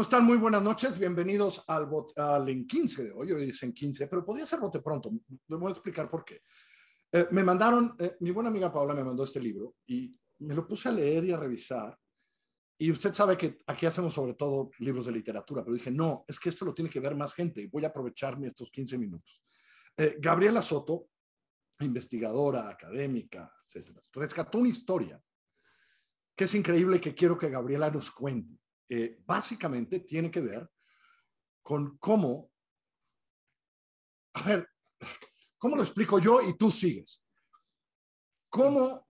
¿Cómo están? Muy buenas noches. Bienvenidos al En 15 de hoy. Hoy es En 15, pero podría ser bote pronto. Les voy a explicar por qué. Me mandaron, mi buena amiga Paola me mandó este libro y me lo puse a leer y a revisar. Y usted sabe que aquí hacemos sobre todo libros de literatura, pero dije, no, es que esto lo tiene que ver más gente y voy a aprovecharme estos 15 minutos. Gabriela Soto, investigadora, académica, etcétera, rescató una historia que es increíble y que quiero que Gabriela nos cuente. Básicamente tiene que ver con cómo, a ver, ¿cómo lo explico yo y tú sigues? ¿Cómo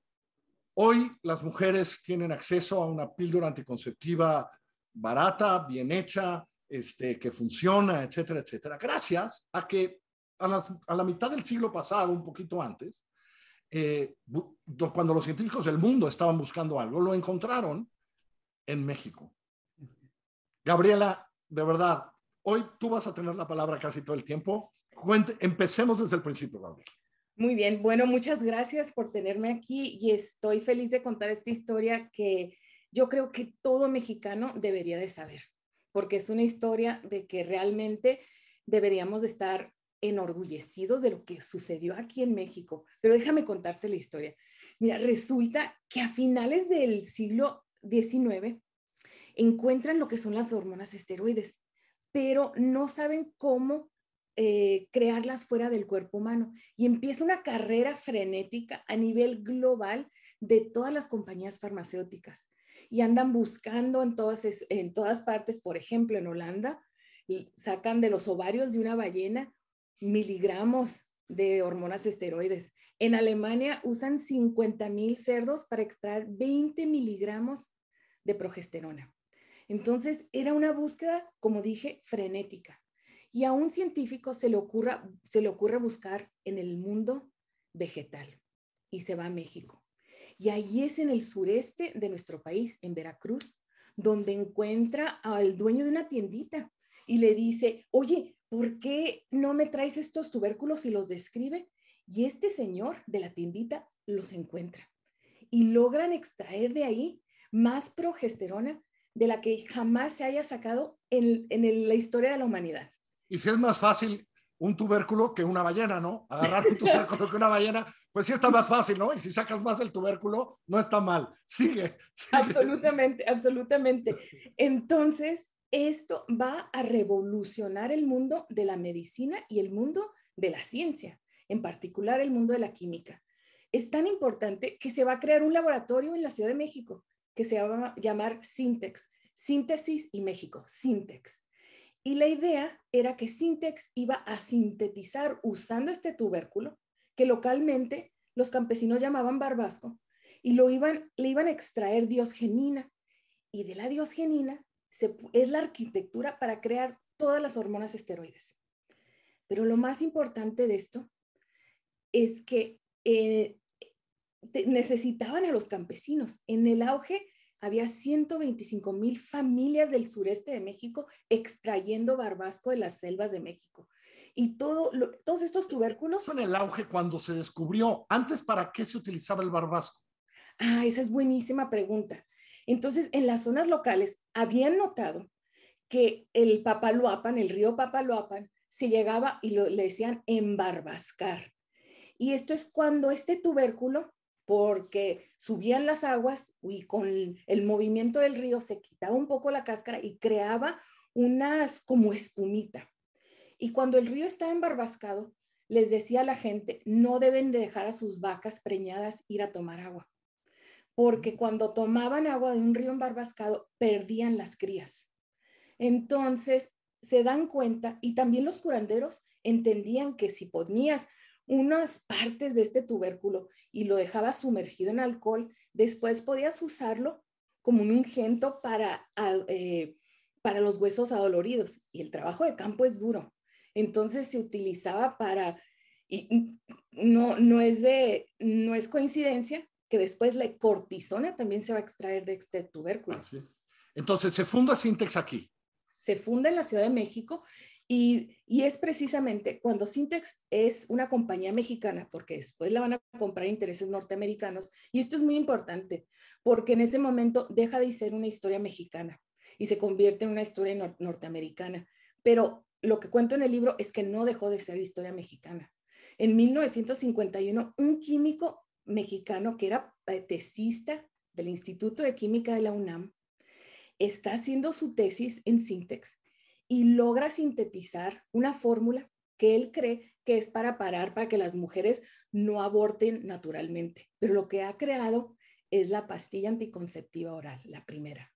hoy las mujeres tienen acceso a una píldora anticonceptiva barata, bien hecha, que funciona, etcétera, etcétera? Gracias a que a la mitad del siglo pasado, un poquito antes, cuando los científicos del mundo estaban buscando algo, lo encontraron en México. Gabriela, de verdad, hoy tú vas a tener la palabra casi todo el tiempo. Empecemos desde el principio, Gabriela. Muy bien, bueno, muchas gracias por tenerme aquí y estoy feliz de contar esta historia que yo creo que todo mexicano debería de saber, porque es una historia de que realmente deberíamos de estar enorgullecidos de lo que sucedió aquí en México. Pero déjame contarte la historia. Mira, resulta que a finales del siglo XIX encuentran lo que son las hormonas esteroides, pero no saben cómo crearlas fuera del cuerpo humano. Y empieza una carrera frenética a nivel global de todas las compañías farmacéuticas. Y andan buscando en todas partes, por ejemplo, en Holanda, sacan de los ovarios de una ballena miligramos de hormonas esteroides. En Alemania usan 50,000 cerdos para extraer 20 miligramos de progesterona. Entonces, era una búsqueda, como dije, frenética. Y a un científico se le ocurre buscar en el mundo vegetal y se va a México. Y ahí es en el sureste de nuestro país, en Veracruz, donde encuentra al dueño de una tiendita y le dice, oye, ¿por qué no me traes estos tubérculos? Y los describe. Y este señor de la tiendita los encuentra. Y logran extraer de ahí más progesterona de la que jamás se haya sacado en la historia de la humanidad. Y si es más fácil un tubérculo que una ballena, ¿no? Agarrar un tubérculo que una ballena, pues sí está más fácil, ¿no? Y si sacas más el tubérculo, no está mal. Sigue. Absolutamente, absolutamente. Entonces, esto va a revolucionar el mundo de la medicina y el mundo de la ciencia, en particular el mundo de la química. Es tan importante que se va a crear un laboratorio en la Ciudad de México que se va a llamar Syntex, Síntesis y México, Syntex. Y la idea era que Syntex iba a sintetizar usando este tubérculo que localmente los campesinos llamaban barbasco y le iban a extraer diosgenina. Y de la diosgenina es la arquitectura para crear todas las hormonas esteroides. Pero lo más importante de esto es que necesitaban a los campesinos. En el auge había 125,000 familias del sureste de México extrayendo barbasco de las selvas de México. Y todos estos tubérculos... Son el auge cuando se descubrió. Antes, ¿para qué se utilizaba el barbasco? Ah, esa es buenísima pregunta. Entonces, en las zonas locales habían notado que el Papaloapan, el río Papaloapan, se llegaba y le decían embarbascar. Y esto es cuando este tubérculo, porque subían las aguas y con el movimiento del río se quitaba un poco la cáscara y creaba unas como espumita. Y cuando el río estaba embarbascado, les decía a la gente, no deben de dejar a sus vacas preñadas ir a tomar agua, porque cuando tomaban agua de un río embarbascado, perdían las crías. Entonces, se dan cuenta, y también los curanderos entendían que si ponías unas partes de este tubérculo y lo dejabas sumergido en alcohol, después podías usarlo como un ungüento para los huesos adoloridos. Y el trabajo de campo es duro. Entonces, se utilizaba para... Y no es coincidencia que después la cortisona también se va a extraer de este tubérculo. Así es. Entonces, se funda Syntex aquí. Se funda en la Ciudad de México y es precisamente cuando Syntex es una compañía mexicana, porque después la van a comprar intereses norteamericanos. Y esto es muy importante, porque en ese momento deja de ser una historia mexicana y se convierte en una historia norteamericana. Pero lo que cuento en el libro es que no dejó de ser historia mexicana. En 1951, un químico mexicano que era tesista del Instituto de Química de la UNAM está haciendo su tesis en Syntex y logra sintetizar una fórmula que él cree que es para parar, para que las mujeres no aborten naturalmente. Pero lo que ha creado es la pastilla anticonceptiva oral, la primera.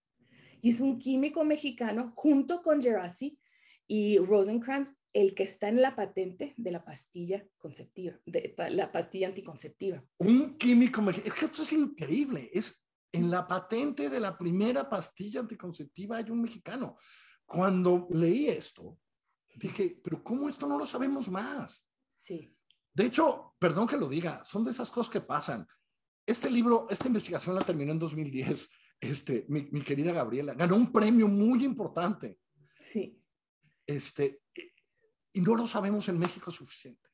Y es un químico mexicano, junto con Jerassi y Rosencrantz, el que está en la patente de la pastilla conceptiva, de la pastilla anticonceptiva. Un químico mexicano, es que esto es increíble, es en la patente de la primera pastilla anticonceptiva hay un mexicano. Cuando leí esto, dije, pero ¿cómo esto no lo sabemos más? Sí. De hecho, perdón que lo diga, son de esas cosas que pasan. Este libro, esta investigación la terminó en 2010. Mi querida Gabriela, ganó un premio muy importante. Sí. Y no lo sabemos en México suficiente.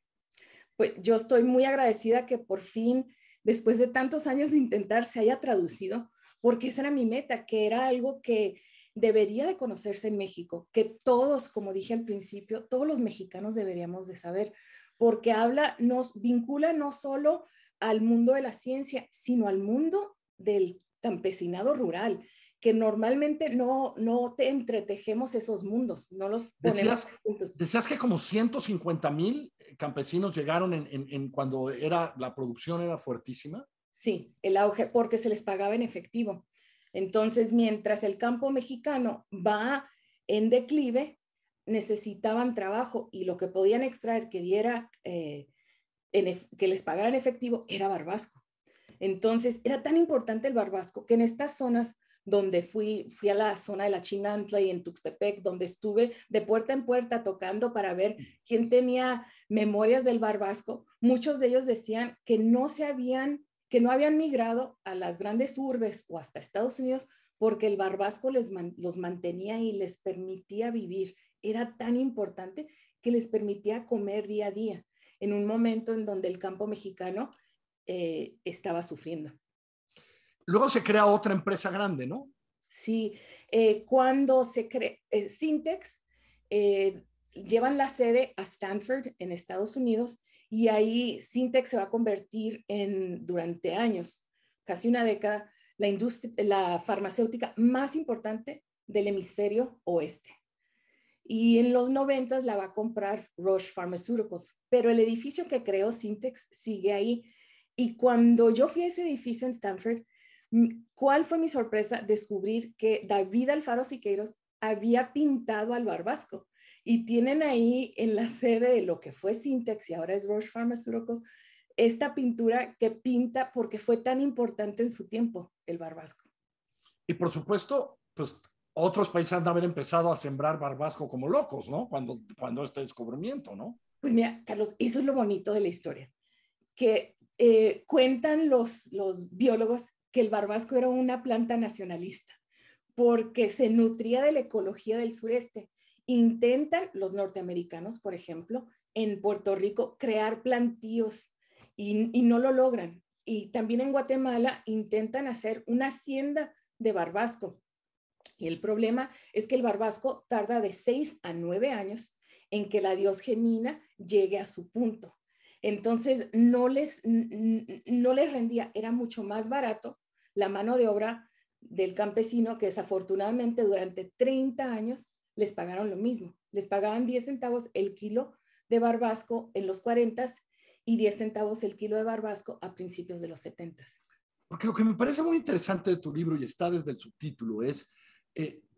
Pues yo estoy muy agradecida que por fin, después de tantos años de intentar, se haya traducido, porque esa era mi meta, que era algo que debería de conocerse en México, que todos, como dije al principio, todos los mexicanos deberíamos de saber, porque nos vincula no solo al mundo de la ciencia, sino al mundo del campesinado rural, que normalmente no te entretejemos esos mundos, no los ponemos juntos. Decías que como 150,000 campesinos llegaron en cuando la producción era fuertísima. Sí, el auge, porque se les pagaba en efectivo. Entonces, mientras el campo mexicano va en declive, necesitaban trabajo y lo que podían extraer que diera, que les pagaran efectivo, era barbasco. Entonces, era tan importante el barbasco que en estas zonas donde fui a la zona de la Chinantla y en Tuxtepec, donde estuve de puerta en puerta tocando para ver quién tenía memorias del barbasco. Muchos de ellos decían que no habían migrado a las grandes urbes o hasta Estados Unidos porque el barbasco los mantenía y les permitía vivir. Era tan importante que les permitía comer día a día en un momento en donde el campo mexicano estaba sufriendo. Luego se crea otra empresa grande, ¿no? Sí, cuando se crea Syntex, llevan la sede a Stanford en Estados Unidos y ahí Syntex se va a convertir en, durante años, casi una década, la farmacéutica más importante del hemisferio oeste. Y en los 90 la va a comprar Roche Pharmaceuticals, pero el edificio que creó Syntex sigue ahí. Y cuando yo fui a ese edificio en Stanford, ¿cuál fue mi sorpresa? Descubrir que David Alfaro Siqueiros había pintado al barbasco y tienen ahí en la sede de lo que fue Syntex y ahora es Roche Pharmaceuticals esta pintura que pinta porque fue tan importante en su tiempo el barbasco. Y por supuesto, pues otros países han de haber empezado a sembrar barbasco como locos, ¿no? Cuando este descubrimiento, ¿no? Pues mira, Carlos, eso es lo bonito de la historia, que cuentan los biólogos que el barbasco era una planta nacionalista, porque se nutría de la ecología del sureste. Intentan los norteamericanos, por ejemplo, en Puerto Rico, crear plantíos y no lo logran. Y también en Guatemala intentan hacer una hacienda de barbasco. Y el problema es que el barbasco tarda de 6 a 9 años en que la diosgenina llegue a su punto. Entonces, no les rendía, era mucho más barato la mano de obra del campesino que desafortunadamente durante 30 años les pagaron lo mismo. Les pagaban 10 centavos el kilo de barbasco en los 40s y 10 centavos el kilo de barbasco a principios de los 70s. Porque lo que me parece muy interesante de tu libro y está desde el subtítulo es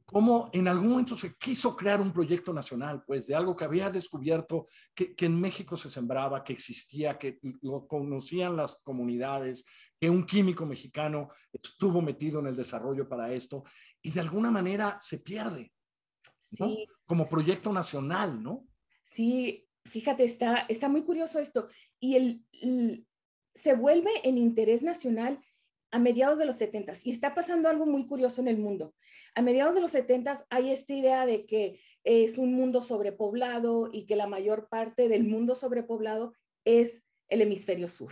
cómo en algún momento se quiso crear un proyecto nacional, pues, de algo que había descubierto, que en México se sembraba, que existía, que lo conocían las comunidades, que un químico mexicano estuvo metido en el desarrollo para esto, y de alguna manera se pierde, ¿no? Sí. Como proyecto nacional, ¿no? Sí, fíjate, está muy curioso esto, y se vuelve en interés nacional a mediados de los 70s, y está pasando algo muy curioso en el mundo. A mediados de los 70s hay esta idea de que es un mundo sobrepoblado y que la mayor parte del mundo sobrepoblado es el hemisferio sur.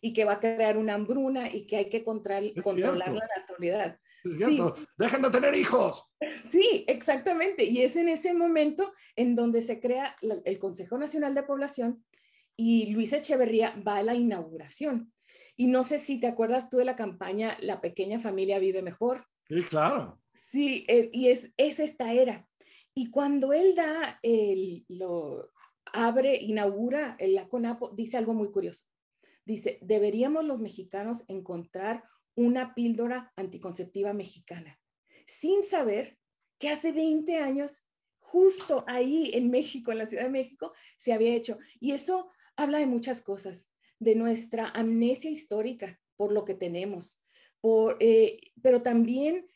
y que va a crear una hambruna y que hay que controlar la natalidad. Es cierto. Sí. ¡Dejen de tener hijos! Sí, exactamente. Y es en ese momento en donde se crea el Consejo Nacional de Población y Luis Echeverría va a la inauguración. Y no sé si te acuerdas tú de la campaña La Pequeña Familia Vive Mejor. Sí, claro. Sí, y es esta era. Y cuando él da inaugura la CONAPO, dice algo muy curioso. Dice, deberíamos los mexicanos encontrar una píldora anticonceptiva mexicana, sin saber que hace 20 años, justo ahí en México, en la Ciudad de México, se había hecho. Y eso habla de muchas cosas, de nuestra amnesia histórica por lo que tenemos, pero también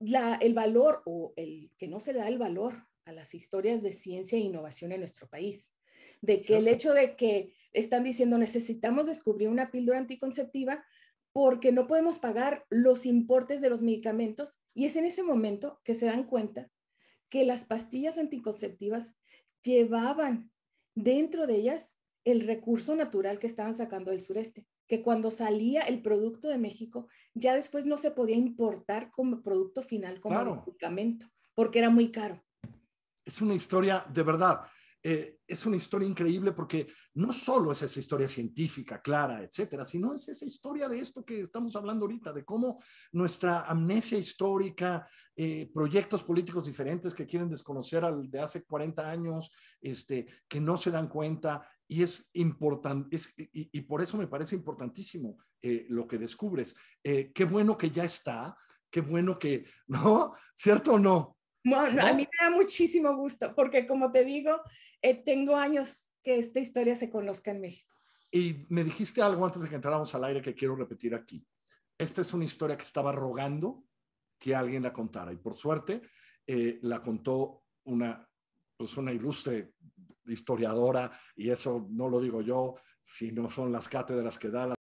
el valor, o el que no se le da el valor a las historias de ciencia e innovación en nuestro país, de que el hecho de que están diciendo necesitamos descubrir una píldora anticonceptiva porque no podemos pagar los importes de los medicamentos, y es en ese momento que se dan cuenta que las pastillas anticonceptivas llevaban dentro de ellas el recurso natural que estaban sacando del sureste, que cuando salía el producto de México, ya después no se podía importar como producto final, como medicamento, porque era muy caro. Es una historia, de verdad, es una historia increíble, porque no solo es esa historia científica, clara, etcétera, sino es esa historia de esto que estamos hablando ahorita, de cómo nuestra amnesia histórica, proyectos políticos diferentes que quieren desconocer al de hace 40 años, que no se dan cuenta. Y es importante, y por eso me parece importantísimo lo que descubres. Qué bueno que ya está, qué bueno que, ¿no? ¿Cierto o no? No, no, a mí me da muchísimo gusto, porque como te digo, tengo años que esta historia se conozca en México. Y me dijiste algo antes de que entráramos al aire que quiero repetir aquí. Esta es una historia que estaba rogando que alguien la contara, y por suerte la contó una ilustre historiadora, y eso no lo digo yo, sino son las cátedras que da la